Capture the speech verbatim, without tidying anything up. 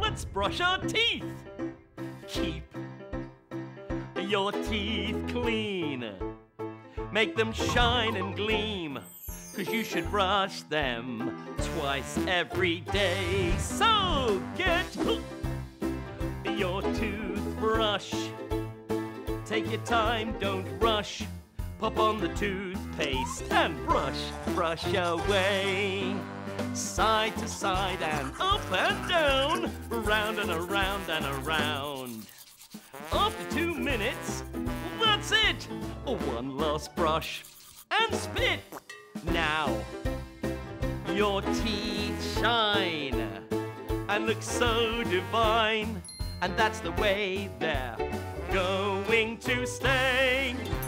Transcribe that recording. Let's brush our teeth. Keep your teeth clean. Make them shine and gleam, 'cause you should brush them twice every day. So get your toothbrush. Take your time, don't rush. Pop on the toothpaste and brush, brush away. Side to side and up and down, round and around and around. After two minutes, that's it. One last brush and spit. Now, your teeth shine and look so divine. And that's the way they're going to stay.